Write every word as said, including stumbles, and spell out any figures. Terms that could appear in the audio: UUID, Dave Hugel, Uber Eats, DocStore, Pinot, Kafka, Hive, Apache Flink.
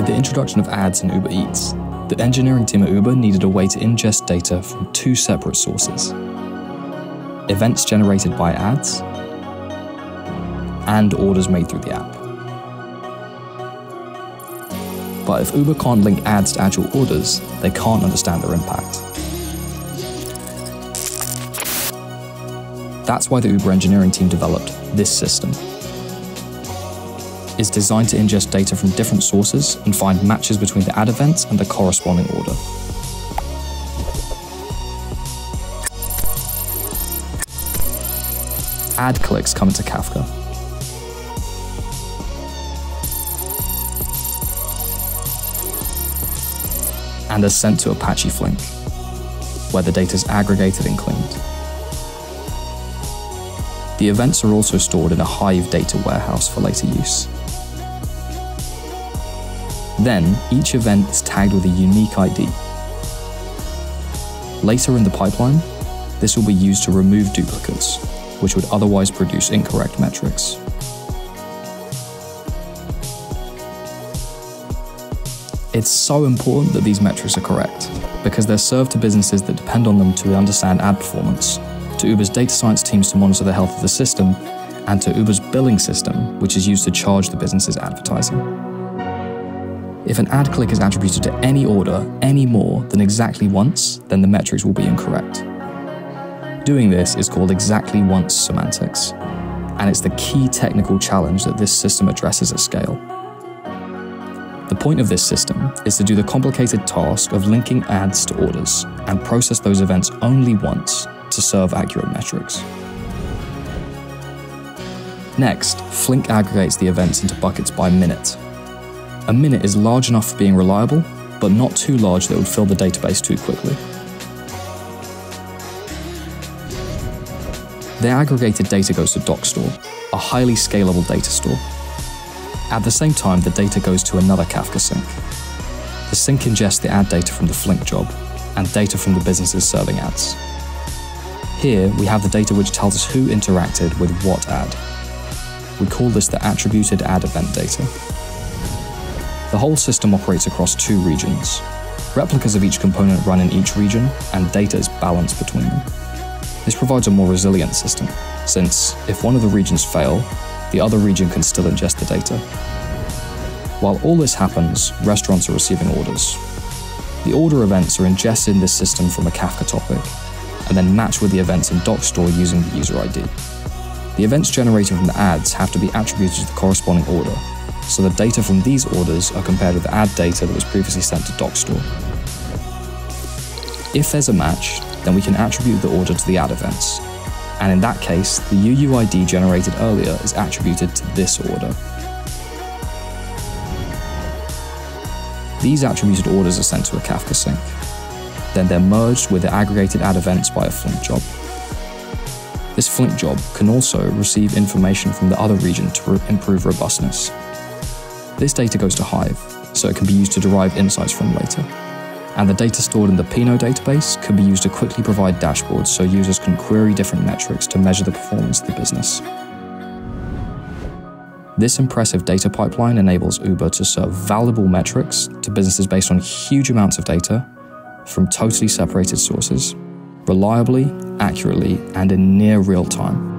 With the introduction of ads in Uber Eats, the engineering team at Uber needed a way to ingest data from two separate sources: events generated by ads and orders made through the app. But if Uber can't link ads to actual orders, they can't understand their impact. That's why the Uber engineering team developed this system. It's designed to ingest data from different sources and find matches between the ad events and the corresponding order. Ad clicks come into Kafka. And are sent to Apache Flink, where the data is aggregated and cleaned. The events are also stored in a Hive data warehouse for later use. Then, each event is tagged with a unique I D. Later in the pipeline, this will be used to remove duplicates, which would otherwise produce incorrect metrics. It's so important that these metrics are correct, because they're served to businesses that depend on them to understand ad performance, to Uber's data science teams to monitor the health of the system, and to Uber's billing system, which is used to charge the business's advertising. If an ad click is attributed to any order any more than exactly once, then the metrics will be incorrect. Doing this is called exactly once semantics, and it's the key technical challenge that this system addresses at scale. The point of this system is to do the complicated task of linking ads to orders and process those events only once to serve accurate metrics. Next, Flink aggregates the events into buckets by minute. A minute is large enough for being reliable, but not too large that would fill the database too quickly. The aggregated data goes to DocStore, a highly scalable data store. At the same time, the data goes to another Kafka sync. The sync ingests the ad data from the Flink job and data from the businesses serving ads. Here, we have the data which tells us who interacted with what ad. We call this the attributed ad event data. The whole system operates across two regions. Replicas of each component run in each region, and data is balanced between them. This provides a more resilient system, since if one of the regions fail, the other region can still ingest the data. While all this happens, restaurants are receiving orders. The order events are ingested in this system from a Kafka topic, and then matched with the events in DocStore using the user I D. The events generated from the ads have to be attributed to the corresponding order, so the data from these orders are compared with the ad data that was previously sent to DocStore. If there's a match, then we can attribute the order to the ad events. And in that case, the U U I D generated earlier is attributed to this order. These attributed orders are sent to a Kafka sync. Then they're merged with the aggregated ad events by a Flink job. This Flink job can also receive information from the other region to improve robustness. This data goes to Hive, so it can be used to derive insights from later. And the data stored in the Pinot database can be used to quickly provide dashboards so users can query different metrics to measure the performance of the business. This impressive data pipeline enables Uber to serve valuable metrics to businesses based on huge amounts of data from totally separated sources, reliably, accurately, and in near real time.